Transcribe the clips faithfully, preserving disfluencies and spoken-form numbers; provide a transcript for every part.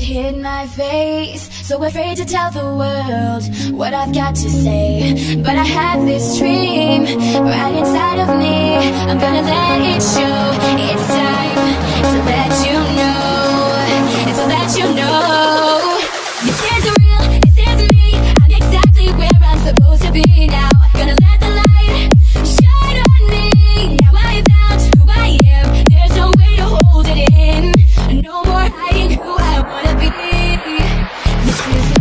hid my face, so afraid to tell the world what I've got to say. But I have this dream right inside of me, I'm gonna let it show. It's time to let you know, and so that you know this isn't real, this isn't me. I'm exactly where I'm supposed to be now. Gonna let the light shine on me. Now I found who I am, there's no way to hold it in. No more hiding who I wanna be. This is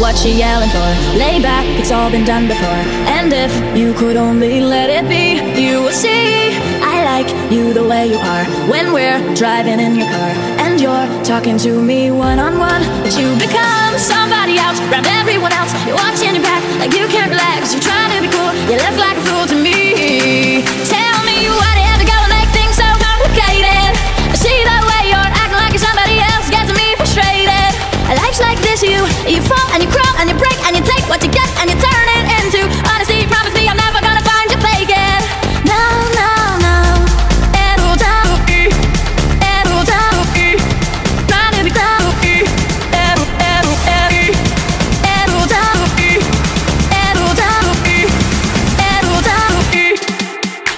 What you yelling for? Lay back, it's all been done before. And if you could only let it be, you would see I like you the way you are. When we're driving in your car and you're talking to me one-on-one, but you become somebody else, grab everyone else. You're watching your back like you can't relax. You're trying to be cool, you look like a fool to me. Tell me what it is. Life's like this, you you fall and you crawl and you break and you take what you get and you turn it into honesty. Promise me I'm never gonna find you fake it. No, no, no. It'll tell me, it'll tell me, trying to be tell me, it'll, it'll, it'll, it'll tell me, it'll tell me, it'll tell me.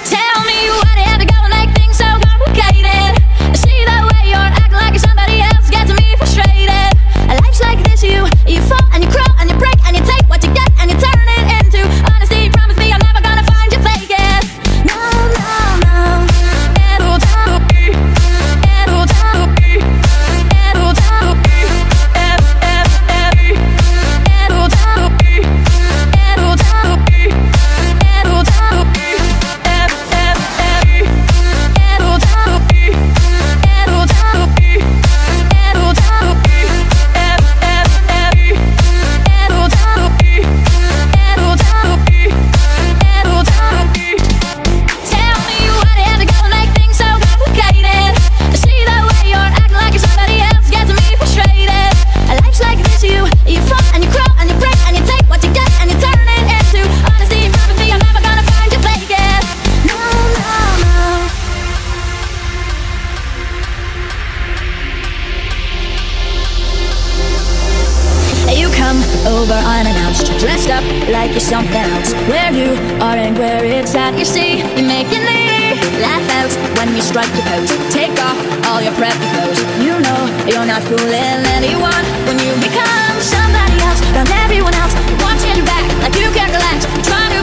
Tell me what it ever gonna make things so complicated. I see the way you're acting like somebody else gets me frustrated. Life's like this, you, you fall and you crawl and you break and you take what you get and you turn it into honesty. Promise me I'm never gonna find you fake it. No, no, no. It'll tell me, it'll tell me, it'll tell me, it'll tell me, it'll tell me, it'll tell me, it'll tell me, it'll tell me, it'll tell me. Over unannounced, dressed up like you're something else. Where you are and where it's at, you see, you're making me laugh out when you strike your pose. Take off all your preppy clothes. You know you're not fooling anyone when you become somebody else from everyone else. Watching your back like you can't relax. Trying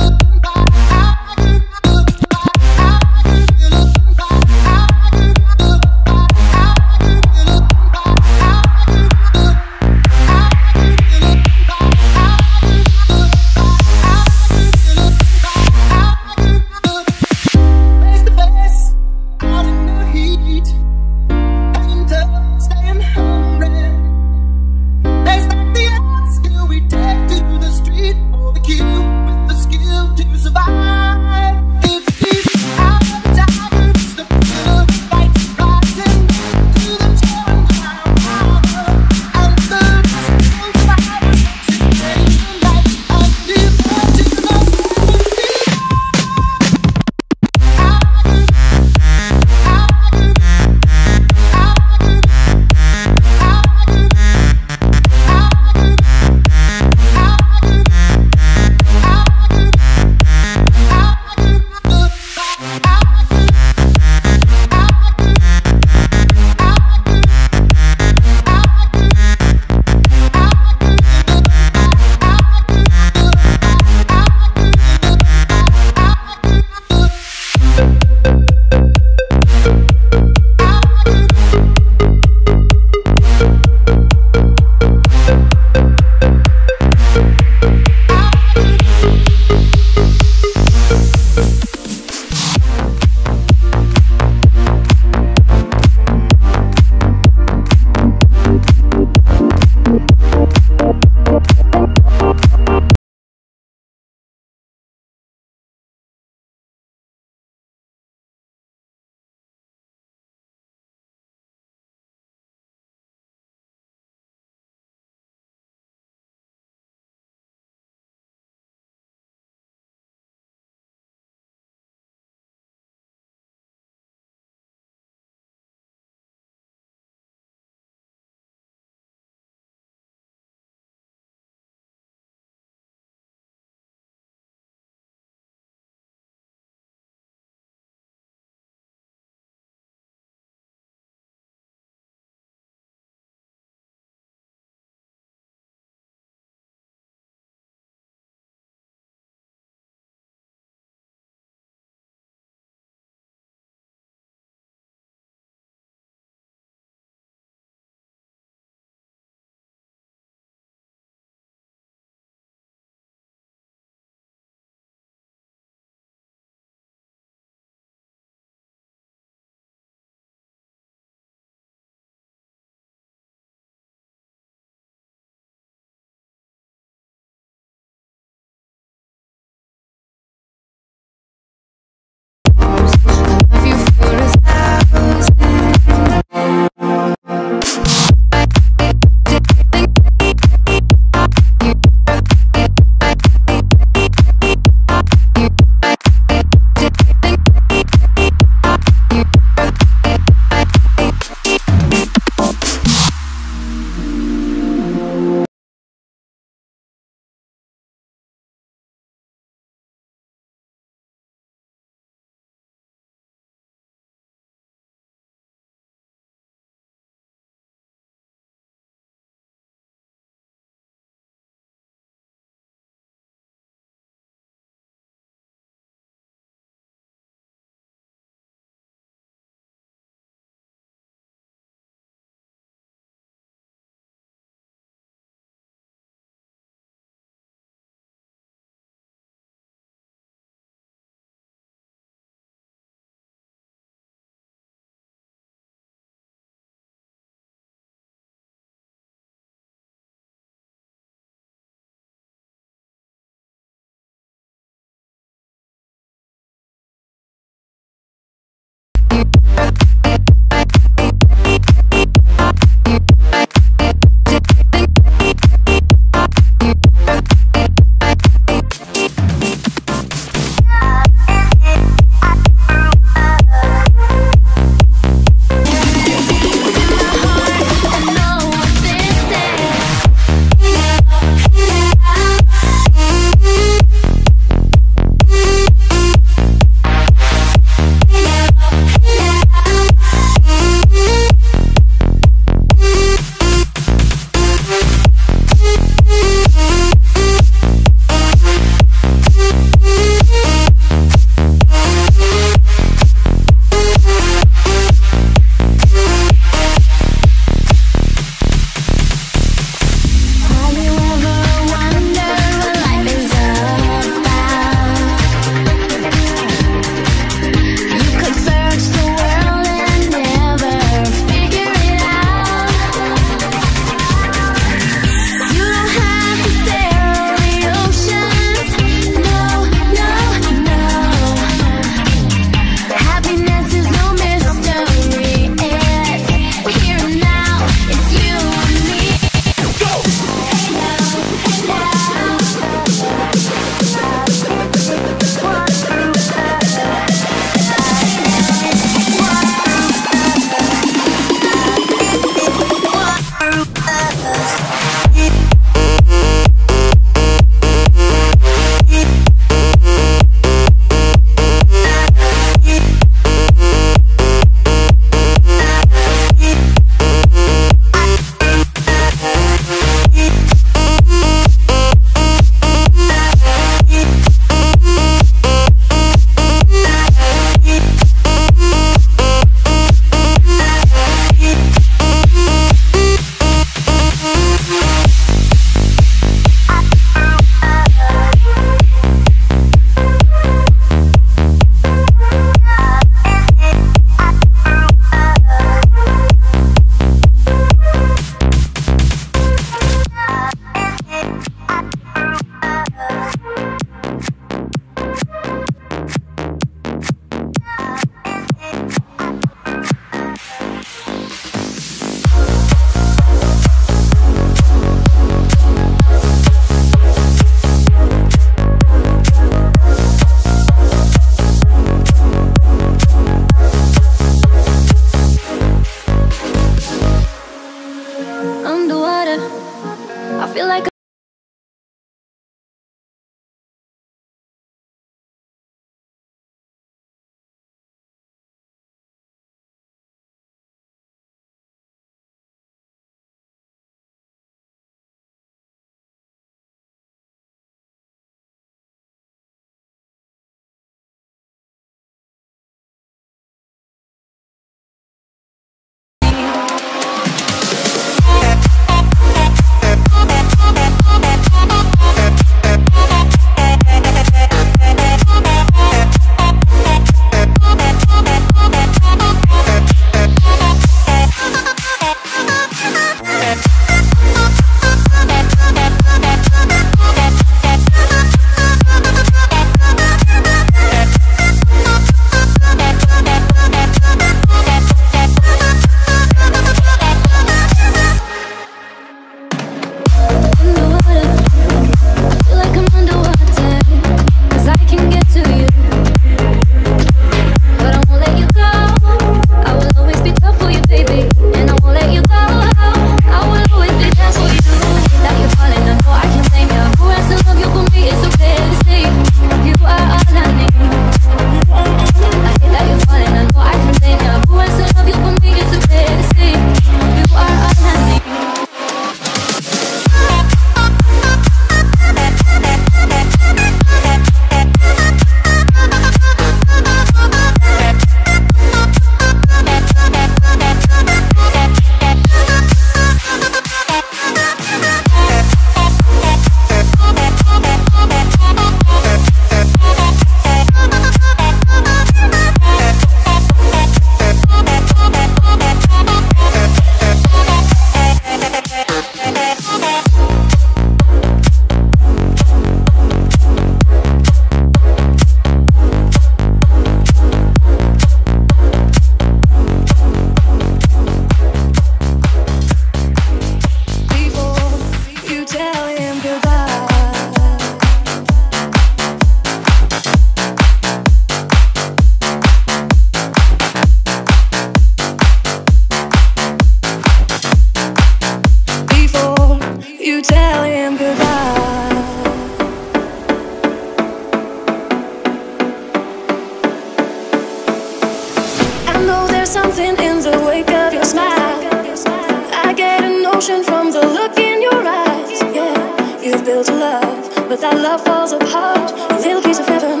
but that love falls apart. A little piece of heaven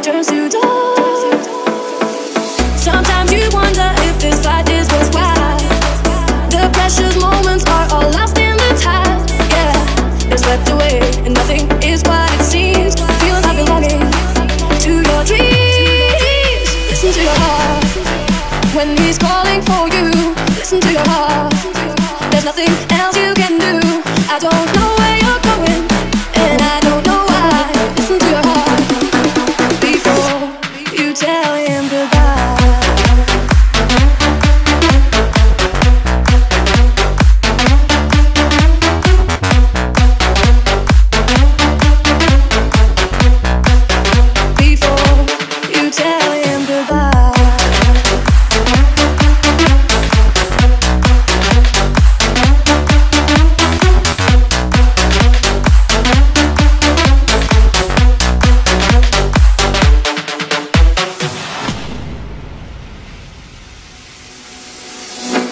turns to dust. Sometimes you wonder if this fight is worthwhile. The precious moments are all lost in the tide. Yeah, they're swept away and nothing is what it seems. Feeling like belonging to your dreams. Listen to your heart when he's calling for you. Listen to your heart. There's nothing else you can do. I don't know where you're going, and I don't know why. Listen to your heart before you tell him goodbye. Before you tell him goodbye.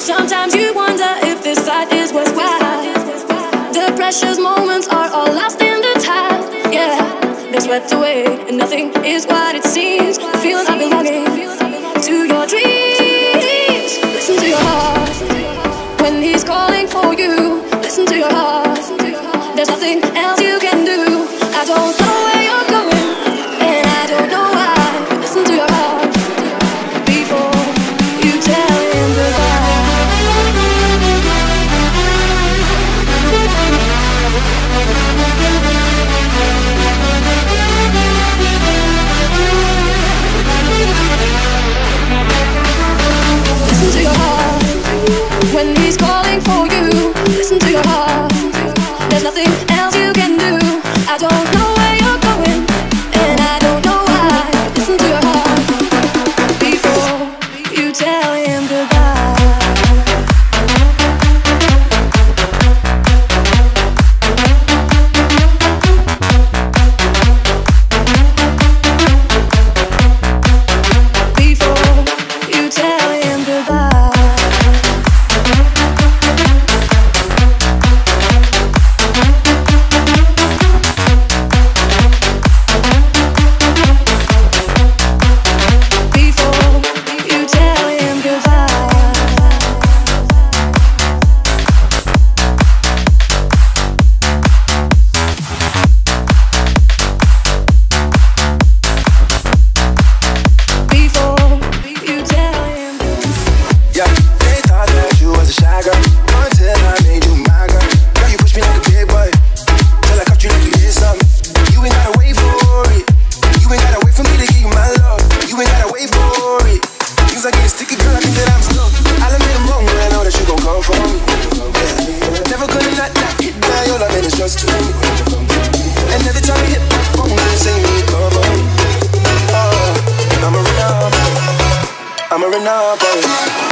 Sometimes you wonder if this fight is worthwhile. The precious moments are all lost in the tide. Yeah, they're swept away and nothing is what it seems. The feeling of belonging to your dreams. Listen to your heart when he's calling for you. Listen to your heart. There's nothing else you can do. I don't know where you're going, and I don't know why. Listen to your heart. When he's calling for you, listen to your heart. There's nothing else you can do. I don't know where you're going, and I don't know why. Listen to your heart before you tell him goodbye. I'm a renegade.